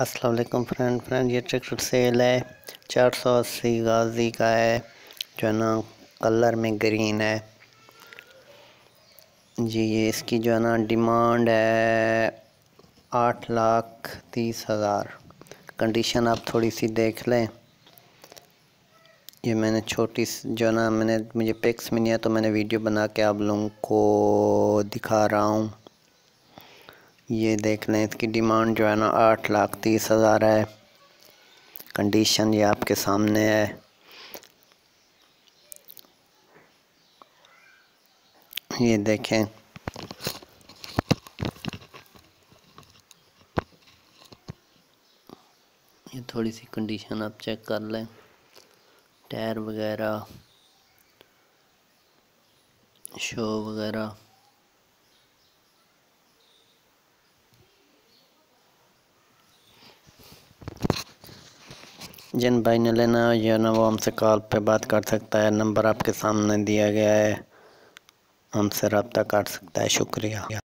अस्सलाम वालेकुम फ्रेंड, ये ट्रैक्टर सेल है 480 गाजी का है, जो है ना कलर में ग्रीन है जी। ये इसकी जो है ना डिमांड है 8,30,000। कंडीशन आप थोड़ी सी देख लें। ये मैंने छोटी जो है ना मुझे पिक्स में नहीं है तो मैंने वीडियो बना के आप लोगों को दिखा रहा हूँ। ये देख लें, इसकी डिमांड जो है ना 8,30,000 है। कंडीशन ये आपके सामने है। ये देखें, ये थोड़ी सी कंडीशन आप चेक कर लें, टायर वगैरह, शो वगैरह। जिन भाई ने लेना है या ना वो हमसे कॉल पे बात कर सकता है। नंबर आपके सामने दिया गया है, हमसे रब्ता कर सकता है। शुक्रिया।